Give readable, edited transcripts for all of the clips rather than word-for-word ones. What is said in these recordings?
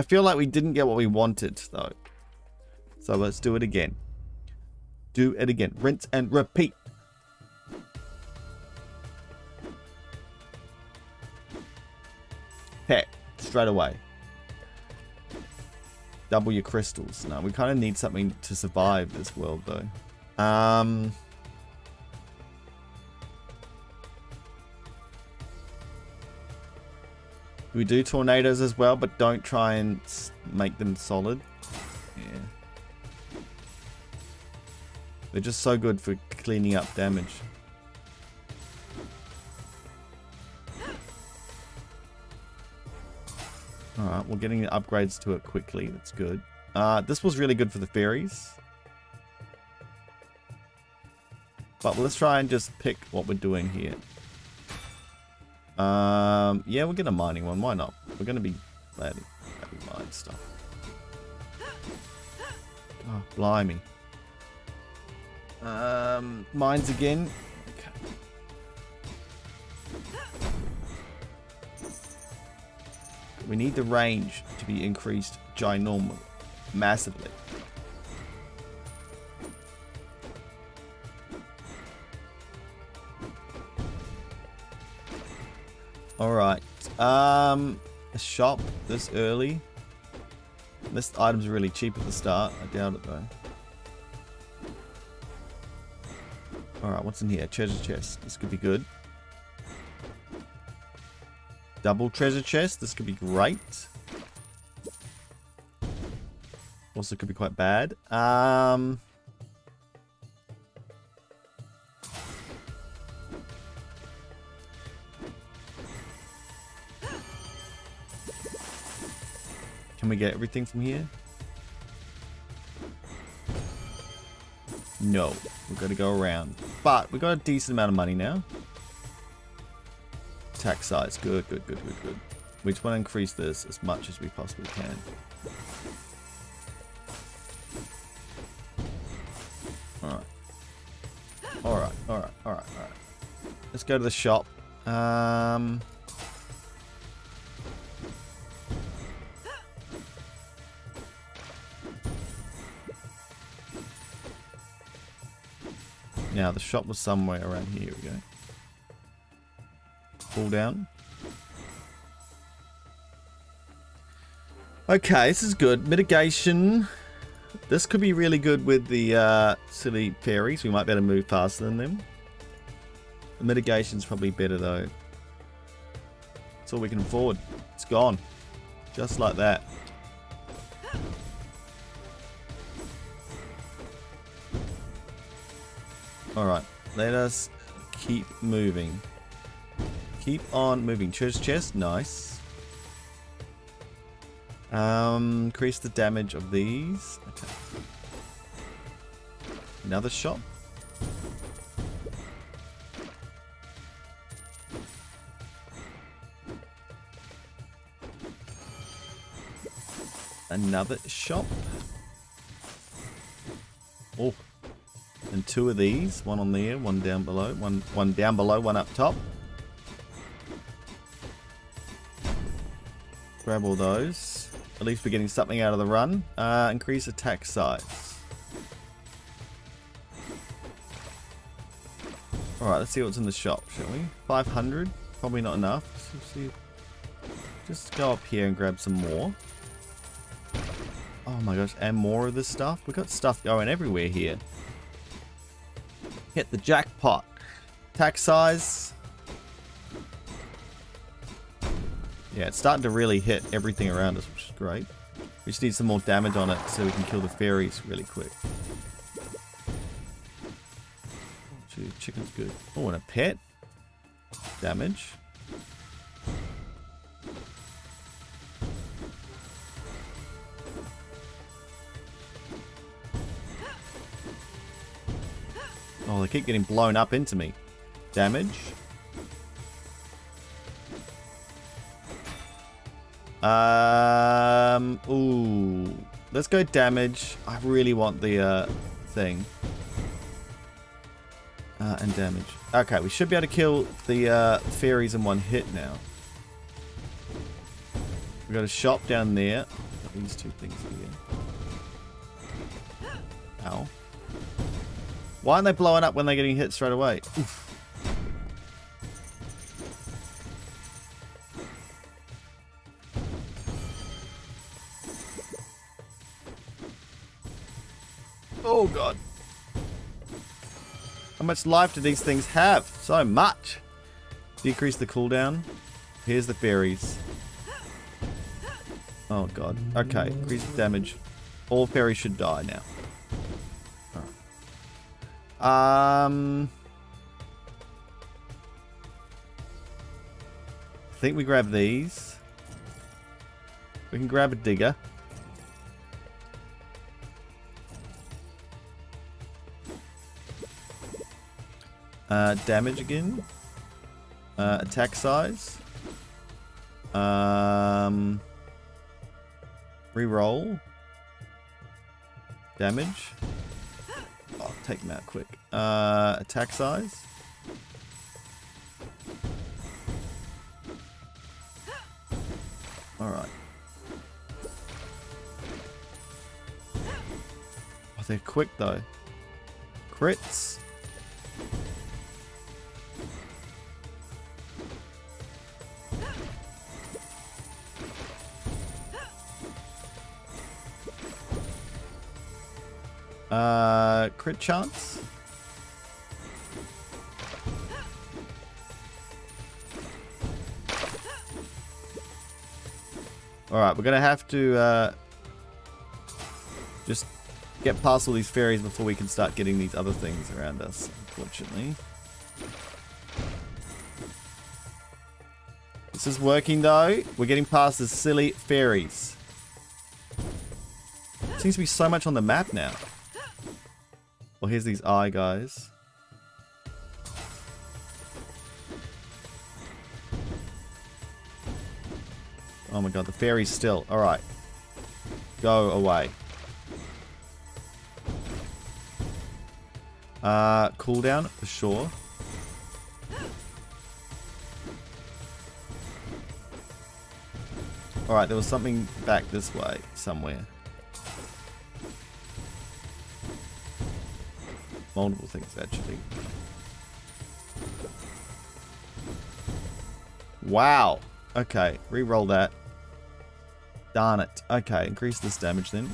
I feel like we didn't get what we wanted, though. So let's do it again. Do it again. Rinse and repeat. Heck, straight away. Double your crystals. No, we kind of need something to survive this world, though. We do tornadoes as well, but don't try and make them solid. Yeah. They're just so good for cleaning up damage. Alright, we're getting the upgrades to it quickly. That's good. This was really good for the fairies. But let's try and just pick what we're doing here. Yeah, we'll get a mining one. Why not? We're going to be landing mine stuff. Oh, blimey. Mines again. Okay. We need the range to be increased ginormously, massively. Alright, a shop this early. This item's really cheap at the start. I doubt it though. Alright, what's in here? Treasure chest. This could be good. Double treasure chest. This could be great. Also could be quite bad. Can we get everything from here? No, we've got to go around. But we've got a decent amount of money now. Attack size, good, good, good, good, good. We just want to increase this as much as we possibly can. Alright. Alright, alright, alright, alright. Let's go to the shop. Now, the shop was somewhere around here. Here we go. Pull down. Okay, this is good. Mitigation. This could be really good with the silly fairies. We might be able to move faster than them. The mitigation's probably better, though. That's all we can afford. It's gone. Just like that. Alright, let us keep moving. Keep on moving. Treasure chest, nice. Increase the damage of these. Okay. Another shop. Another shop. Oh. And two of these, one on there, one down below, one down below, one up top. Grab all those. At least we're getting something out of the run. Increase attack size. Alright, let's see what's in the shop, shall we? 500, probably not enough. See. Just go up here and grab some more. Oh my gosh, and more of this stuff. We've got stuff going everywhere here. Hit the jackpot. Attack size. Yeah, it's starting to really hit everything around us, which is great. We just need some more damage on it so we can kill the fairies really quick. Actually, chicken's good. Oh, and a pet. Damage. Oh, they keep getting blown up into me. Damage. Ooh. Let's go damage. I really want the thing. And damage. Okay, we should be able to kill the fairies in one hit now. We've got a shop down there. these two things again. Ow. Why aren't they blowing up when they're getting hit straight away? Oof. Oh god. How much life do these things have? So much. Decrease the cooldown. Here's the fairies. Oh god. Okay, increase the damage. All fairies should die now. Right. I think we grab these. We can grab a digger. Damage again. Attack size. Reroll. Damage. Oh, take them out quick. Attack size. Alright. Oh, they're quick though. Crits. Crit chance. Alright, we're gonna have to just get past all these fairies before we can start getting these other things around us, unfortunately. This is working though. We're getting past the silly fairies. Seems to be so much on the map now. Well, here's these eye guys. Oh my god, the fairies still. Alright. Go away. Cooldown, for sure. Alright, there was something back this way somewhere. Multiple things, actually. Wow. Okay, re-roll that. Darn it. Okay, increase this damage then.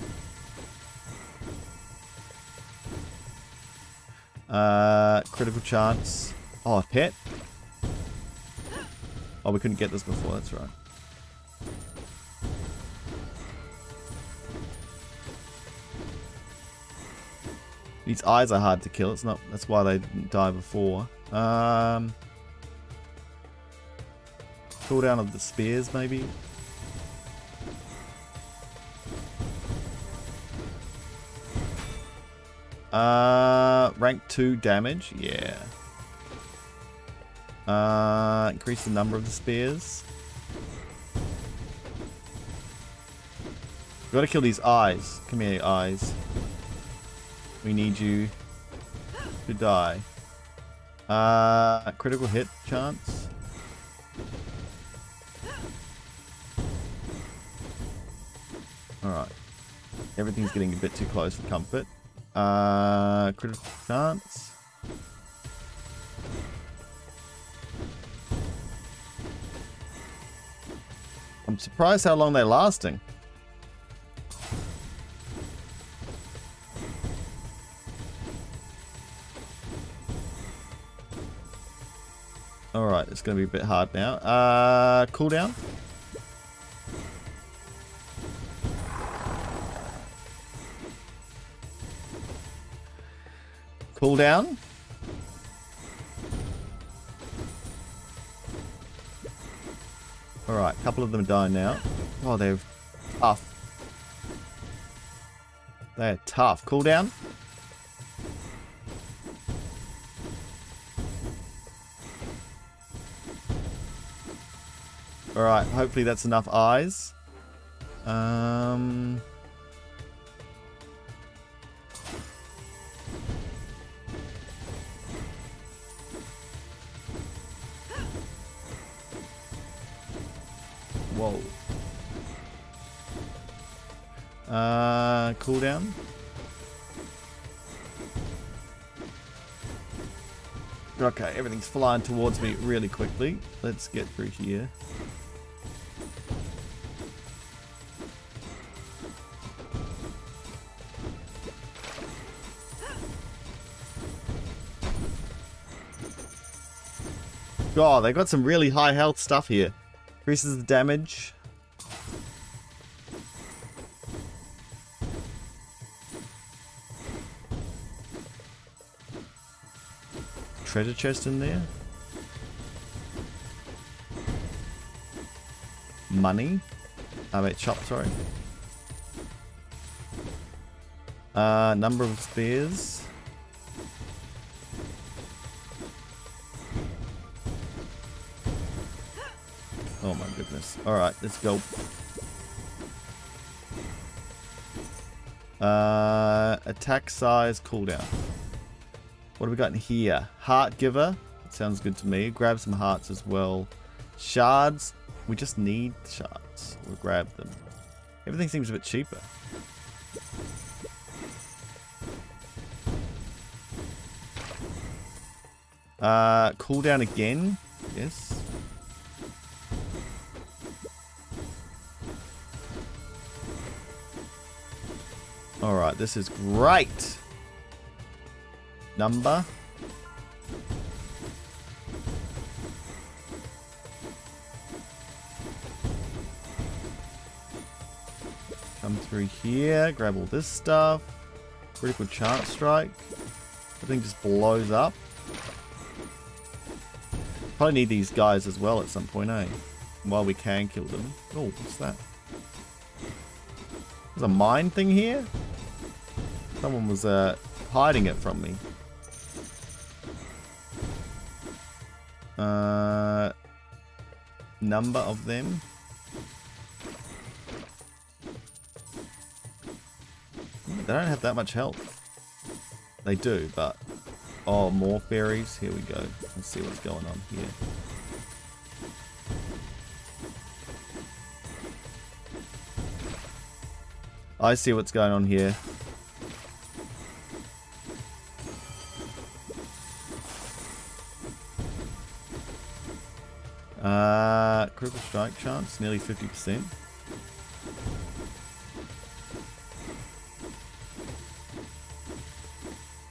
Critical chance. Oh, a pet. Oh, we couldn't get this before. That's right. These eyes are hard to kill. It's not. That's why they didn't die before. Cooldown of the spears, maybe. Rank 2 damage. Yeah. Increase the number of the spears. We've got to kill these eyes. Come here, eyes. We need you to die. A critical hit chance. Alright. Everything's getting a bit too close for comfort. Critical chance. I'm surprised how long they're lasting. Alright, it's going to be a bit hard now. Cooldown. Cooldown. Alright, a couple of them die now. Oh, they're tough. They're tough. Cooldown. Alright, hopefully that's enough eyes. Whoa. cooldown. Okay, everything's flying towards me really quickly. Let's get through here. God, they got some really high health stuff here. Increases the damage. Treasure chest in there. Money. I mean, shop, sorry. Number of spears. Oh my goodness. Alright, let's go. Attack size cooldown. What have we got in here? Heart giver. That sounds good to me. Grab some hearts as well. Shards. We just need shards. We'll grab them. Everything seems a bit cheaper. Cooldown again. Yes. Alright, this is great. Number. Come through here, grab all this stuff. Critical chance strike. Everything just blows up. Probably need these guys as well at some point, eh? While we can kill them. Oh, what's that? There's a mine thing here? Someone was hiding it from me. Number of them. They don't have that much health. They do, but... Oh, more fairies. Here we go. Let's see what's going on here. I see what's going on here. Critical strike chance, nearly 50%.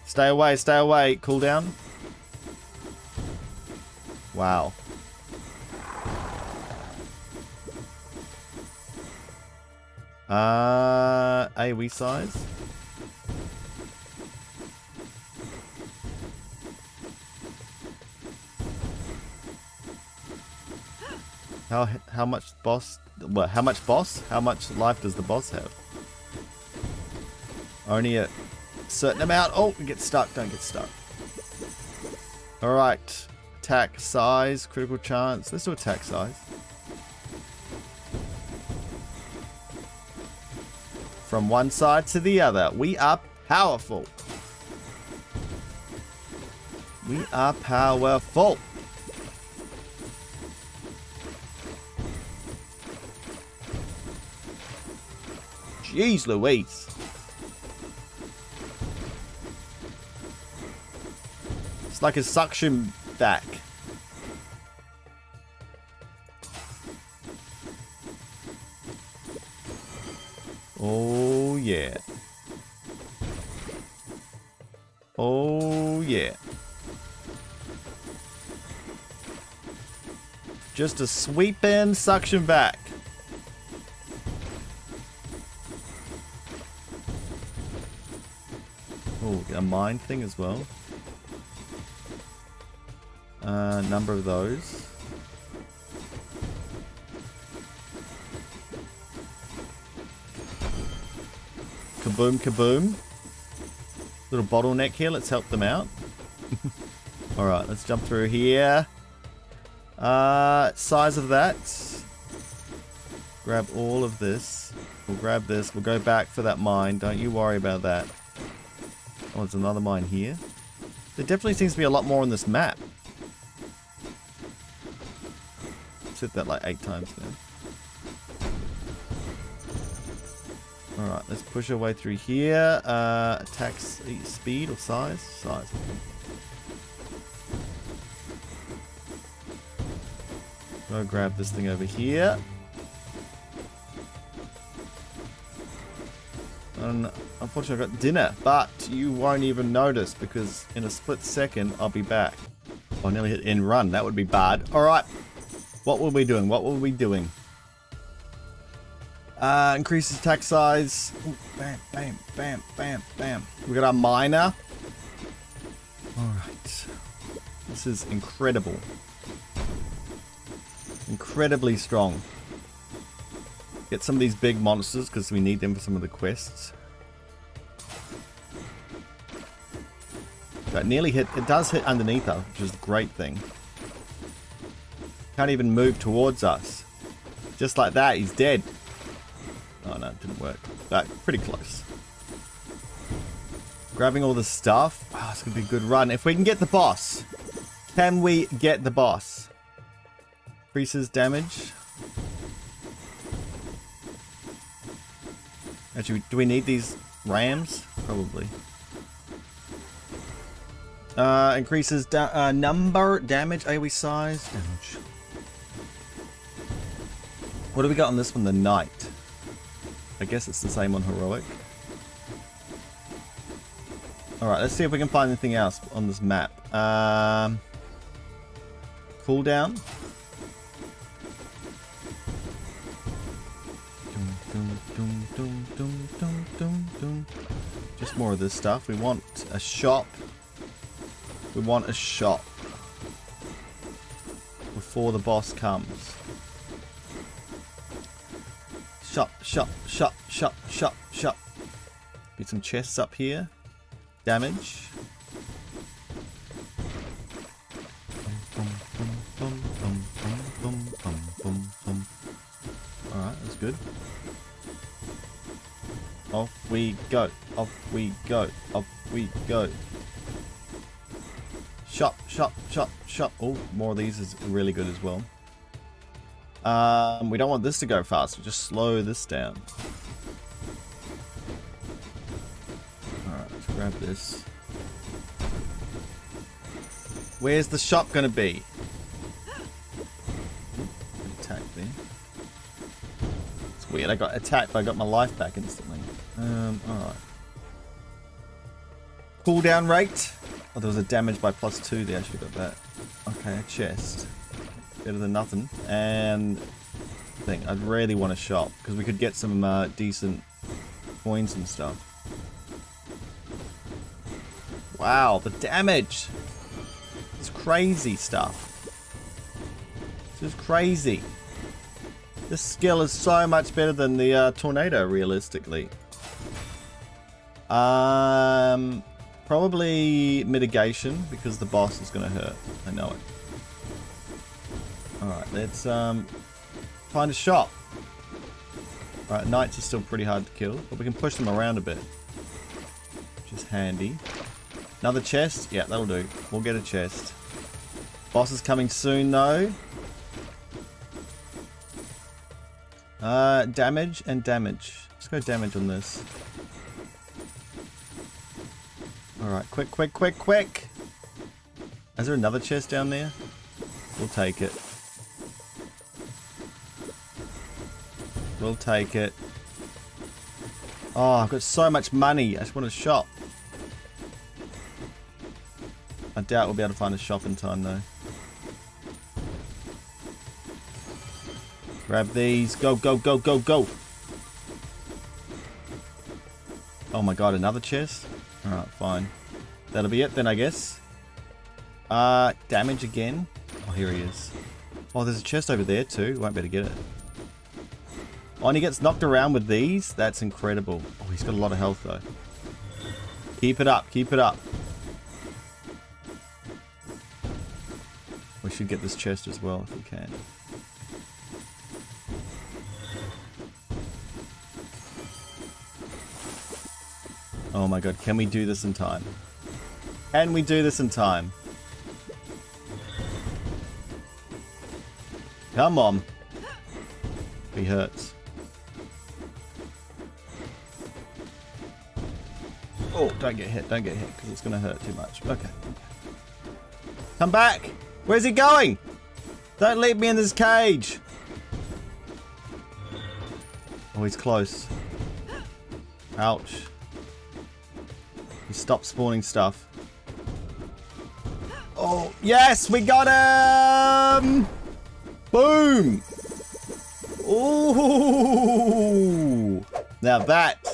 Stay away, cooldown. Wow. AoE size. How much boss? Well, how much boss? How much life does the boss have? Only a certain amount. Oh, we get stuck. Don't get stuck. All right. Attack size, critical chance. Let's do attack size. From one side to the other. We are powerful. We are powerful. Jeez Louise. It's like a suction back. Oh yeah. Oh yeah. Just a sweep in, suction back. Oh, a mine thing as well. Number of those. Kaboom, kaboom. Little bottleneck here. Let's help them out. All right, let's jump through here. Size of that. Grab all of this. We'll grab this. We'll go back for that mine. Don't you worry about that. Oh, there's another mine here. There definitely seems to be a lot more on this map. I've said that like 8 times now. Alright, let's push our way through here. Attack speed or size? Size. I'll grab this thing over here. And unfortunately I've got dinner, but you won't even notice because in a split second I'll be back. Oh, I nearly hit end run. That would be bad. Alright. What were we doing? What were we doing? Increases attack size. Ooh, bam, bam, bam, bam, bam. We got our miner. Alright. This is incredible. Incredibly strong. Get some of these big monsters because we need them for some of the quests. That nearly hit. It does hit underneath us, which is a great thing. Can't even move towards us. Just like that, he's dead. Oh no, it didn't work. But pretty close. Grabbing all the stuff. Oh, it's gonna be a good run if we can get the boss. Can we get the boss? Increases damage. Actually, do we need these rams? Probably. Increases number, damage, AoE size, damage. What do we got on this one? The knight. I guess it's the same on heroic. Alright, let's see if we can find anything else on this map. Cooldown. Just more of this stuff. We want a shop. We want a shop before the boss comes. Shop, shop, shop, shop, shop, shop. Get some chests up here. Damage. Alright, that's good. Off we go. Off we go. Off we go. Shop, shop, shop, shop. Oh, more of these is really good as well. We don't want this to go fast. We just slow this down. Alright, let's grab this. Where's the shop going to be? Attack there. It's weird. I got attacked, but I got my life back instantly. Alright. Cooldown rate. Oh, there was a damage by +2 there, I should have got that. Okay, a chest. Better than nothing. And thing. I'd really want to shop, because we could get some decent coins and stuff. Wow, the damage! It's crazy stuff. This is crazy. This skill is so much better than the tornado, realistically. Probably mitigation, because the boss is going to hurt. I know it. Alright, let's find a shop. Alright, knights are still pretty hard to kill, but we can push them around a bit. Which is handy. Another chest? Yeah, that'll do. We'll get a chest. Boss is coming soon, though. Damage and damage. Let's go damage on this. Alright, quick, quick, quick, quick! Is there another chest down there? We'll take it. We'll take it. Oh, I've got so much money. I just want a shop. I doubt we'll be able to find a shop in time, though. Grab these. Go, go, go, go, go! Oh my god, another chest? Alright, fine. That'll be it then, I guess. Damage again. Oh, here he is. Oh, there's a chest over there too. Won't be able to get it. Oh, and he gets knocked around with these? That's incredible. Oh, he's got a lot of health though. Keep it up, keep it up. We should get this chest as well if we can. Oh my god, can we do this in time? Can we do this in time? Come on. He hurts. Oh, don't get hit, because it's going to hurt too much. Okay. Come back! Where's he going? Don't leave me in this cage! Oh, he's close. Ouch. He stopped spawning stuff. Oh, yes! We got him! Boom! Ooh! Now that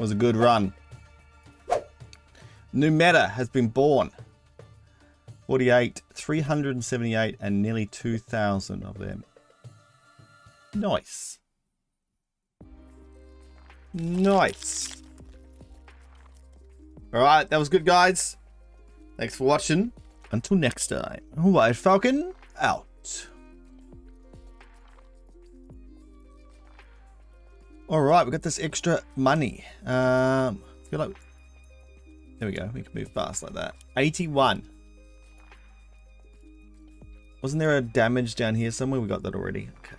was a good run. New meta has been born. 48, 378, and nearly 2,000 of them. Nice. Nice. Alright, that was good, guys. Thanks for watching. Until next time. Alright, Falcon out. Alright, we got this extra money. I feel like... There we go. We can move fast like that. 81. Wasn't there a damage down here somewhere? We got that already. Okay.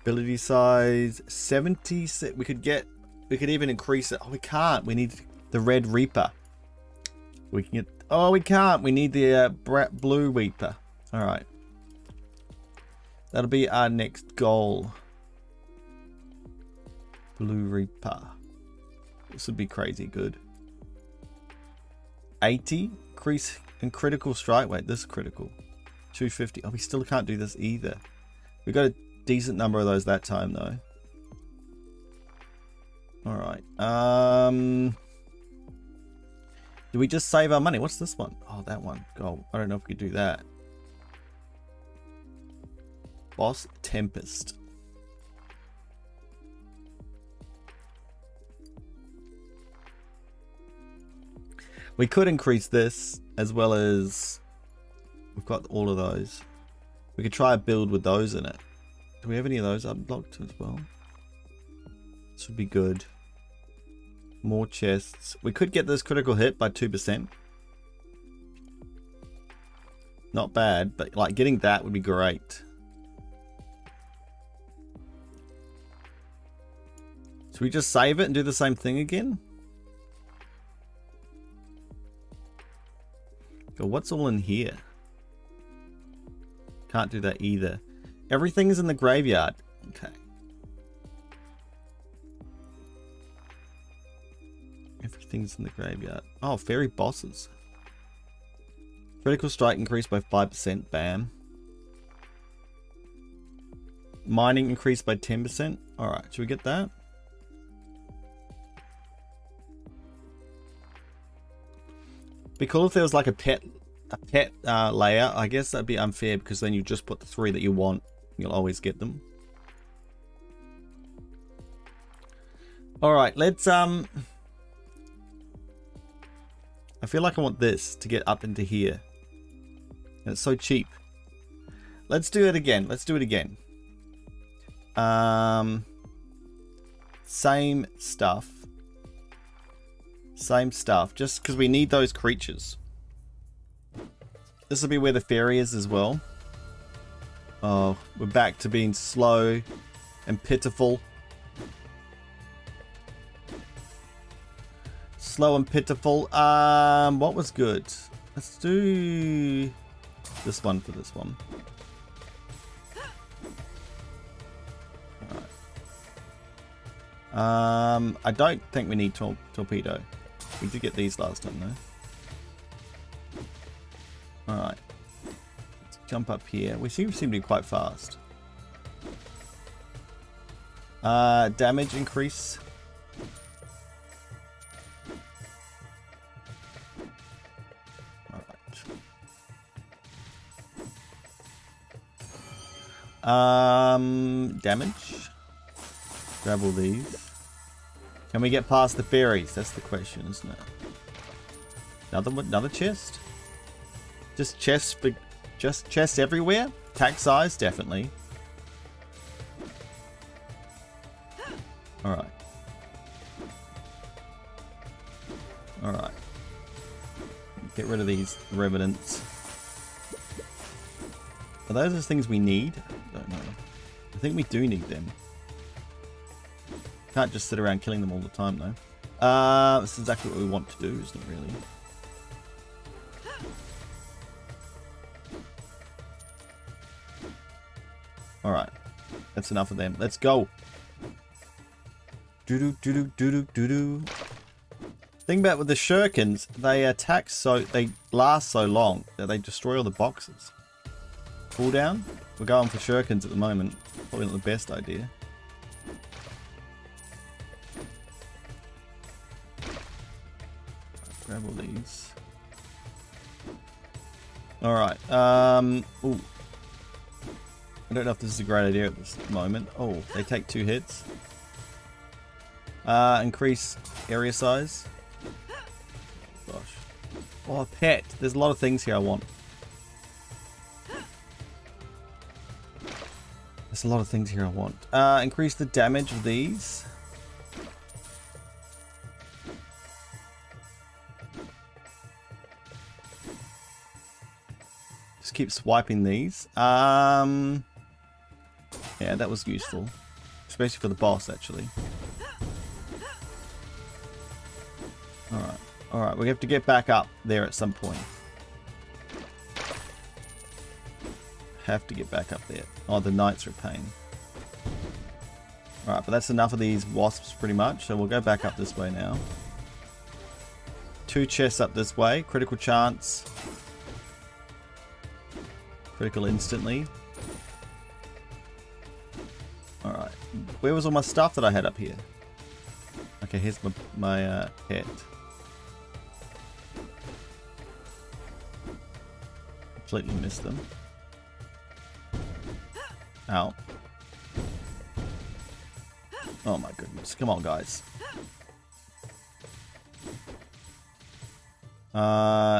Ability size 76. We could even increase it. Oh, we can't. We need the red Reaper. We can get. Oh, we can't. We need the blue Reaper. All right. That'll be our next goal. Blue Reaper. This would be crazy good. 80 increase in critical strike. Wait, this is critical. 250. Oh, we still can't do this either. We got a decent number of those that time though. All right. Do we just save our money? What's this one? Oh, that one. God, I don't know if we could do that. Boss Tempest. We could increase this as well as we've got all of those. We could try a build with those in it. Do we have any of those unlocked as well? This would be good. More chests. We could get this critical hit by 2%. Not bad, but like getting that would be great. Should we just save it and do the same thing again? What's all in here? Can't do that either. Everything's in the graveyard. Okay. Everything's in the graveyard. Oh, fairy bosses. Critical strike increased by 5%. Bam. Mining increased by 10%. Alright, should we get that? Be cool if there was like a pet layer. I guess that'd be unfair because then you just put the three that you want. You'll always get them. All right, let's I feel like I want this to get up into here. And it's so cheap. Let's do it again. Let's do it again. Same stuff. Same stuff, just because we need those creatures. This will be where the fairy is as well. Oh, we're back to being slow and pitiful. Slow and pitiful. What was good? Let's do this one for this one. All right. I don't think we need torpedo. We did get these last time though. Alright. Let's jump up here. We seem to be quite fast. Damage increase. Alright. Damage. Grab all these. Can we get past the fairies? That's the question, isn't it? Another chest? Just chests everywhere? Attack size, definitely. All right. All right. Get rid of these revenants. Are those the things we need? I don't know. I think we do need them. Can't just sit around killing them all the time though. This is exactly what we want to do, isn't it, really? Alright. That's enough of them. Let's go. Do-do-do-do-do-do-do-do. Thing about with the shurikens, they attack so... They last so long that they destroy all the boxes. Cooldown? We're going for shurikens at the moment. Probably not the best idea. Grab all these. Alright. Ooh. I don't know if this is a great idea at this moment. Oh, they take 2 hits. Increase area size. Gosh. Oh, pet. There's a lot of things here I want. There's a lot of things here I want. Increase the damage of these. Just keep swiping these. Yeah, that was useful. Especially for the boss, actually. Alright. Alright, we have to get back up there at some point. Have to get back up there. Oh, the knights are a pain. Alright, but that's enough of these wasps, pretty much. So we'll go back up this way now. 2 chests up this way. Critical chance. Critical instantly. Alright. Where was all my stuff that I had up here? Okay, here's my pet. Completely missed them. Ow. Oh my goodness. Come on, guys.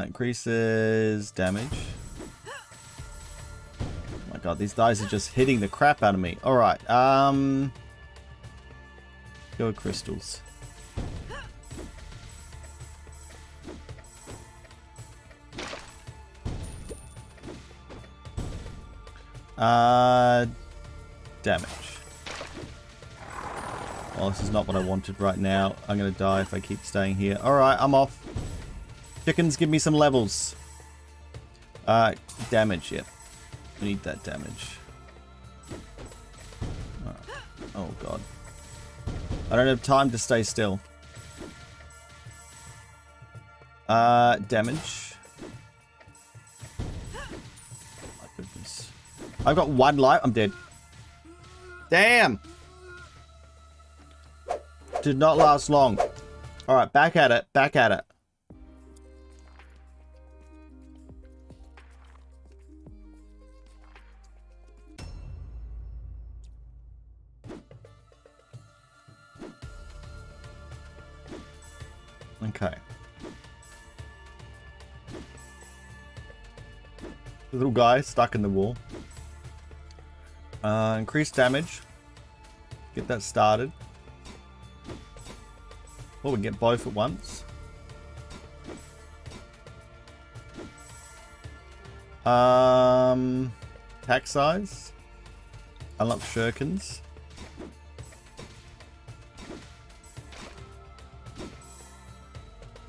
Increases damage. Oh my god, these guys are just hitting the crap out of me. Alright, go with crystals. Damage. Well, this is not what I wanted right now. I'm gonna die if I keep staying here. Alright, I'm off. Chickens, give me some levels. Damage, yep. We need that damage. Alright. Oh, god. I don't have time to stay still. Damage. I've got 1 life. I'm dead. Damn! Did not last long. Alright, back at it. Back at it. Okay. The little guy stuck in the wall. Increase damage. Get that started. Well, we can get both at once. Attack size. Unlock shurikens.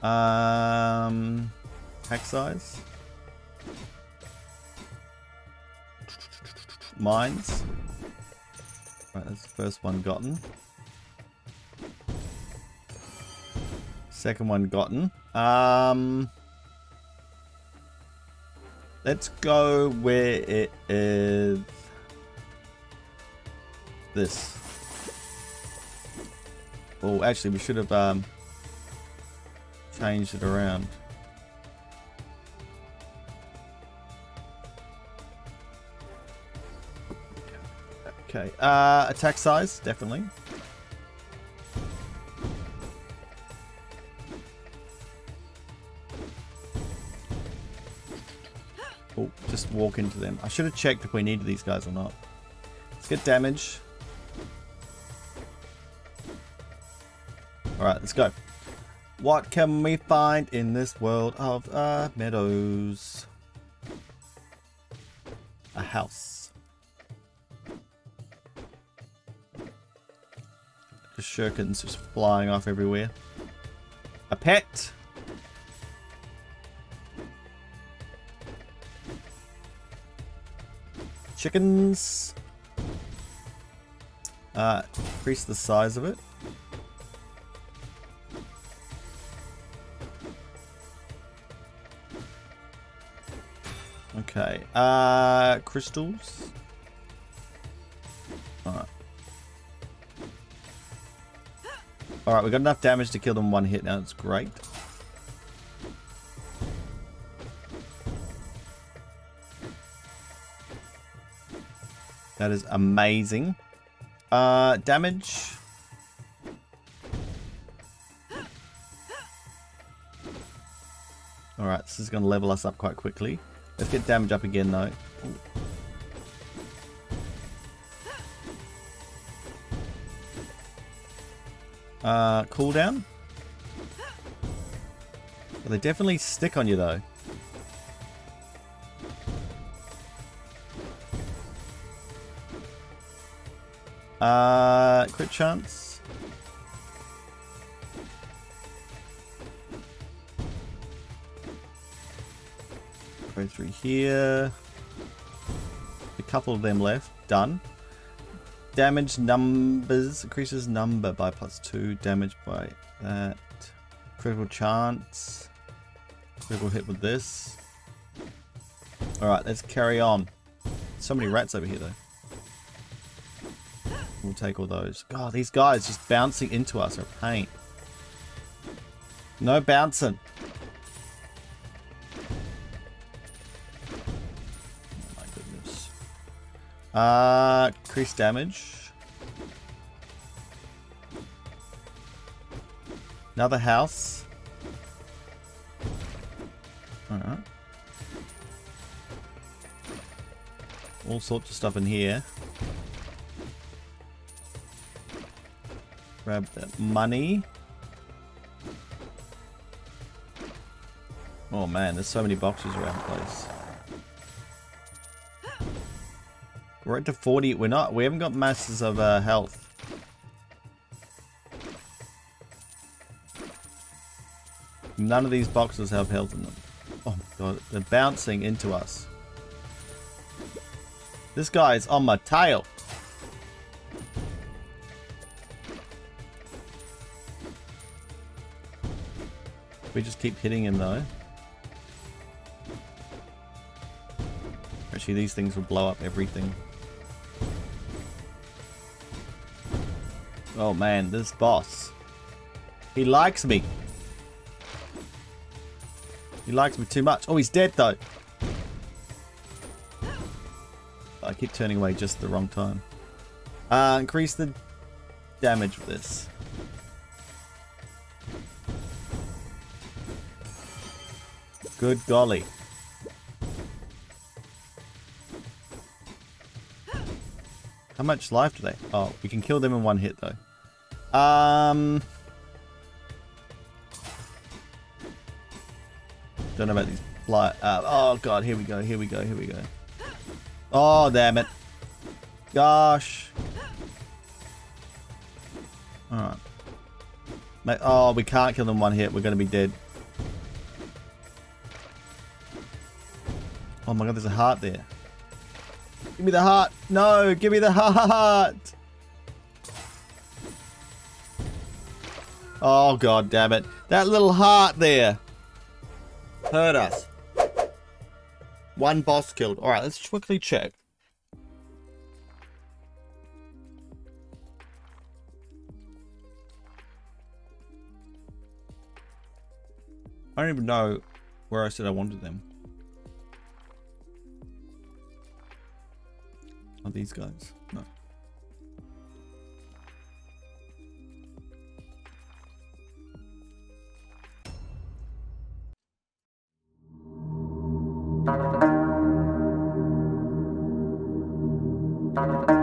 Attack size. Mines. Right, that's the first one gotten. Second one gotten. Let's go where it is. This. Oh, actually, we should have changed it around. Okay, attack size, definitely. Oh, just walk into them. I should have checked if we needed these guys or not. Let's get damage. Alright, let's go. What can we find in this world of meadows? A house. Shurikens just flying off everywhere. a pet. Chickens. Increase the size of it. Okay, crystals. Alright. Alright, we got enough damage to kill them one hit now, it's great. That is amazing. Damage. Alright, this is going to level us up quite quickly. Let's get damage up again, though. Ooh. Cooldown. Well, they definitely stick on you, though. Crit chance. Go through here. A couple of them left. Done. Damage numbers. Increases number by +2. Damage by that. Critical chance. Critical hit with this. Alright, let's carry on. So many rats over here, though. We'll take all those. God, these guys just bouncing into us are a pain. No bouncing. Oh my goodness. Increased damage. Another house. Alright. All sorts of stuff in here. Grab that money. Oh man, there's so many boxes around the place. We're at to 40. We're not. We haven't got masses of health. None of these boxes have health in them. Oh my god, they're bouncing into us. This guy is on my tail. We just keep hitting him, though. Actually, these things will blow up everything. Oh man, this boss. He likes me. He likes me too much. Oh, he's dead, though. I keep turning away just the wrong time. Increase the damage with this. Good golly. How much life do they? Oh, we can kill them in one hit, though. Don't know about these fly. Oh, God. Here we go. Here we go. Here we go. Oh, damn it. Gosh. All right. Oh, we can't kill them in one hit. We're going to be dead. Oh my god, there's a heart there. Give me the heart. No, give me the heart. Oh god damn it. That little heart there hurt us. One boss killed. Alright, let's quickly check. I don't even know where I said I wanted them. Oh, these guys. No.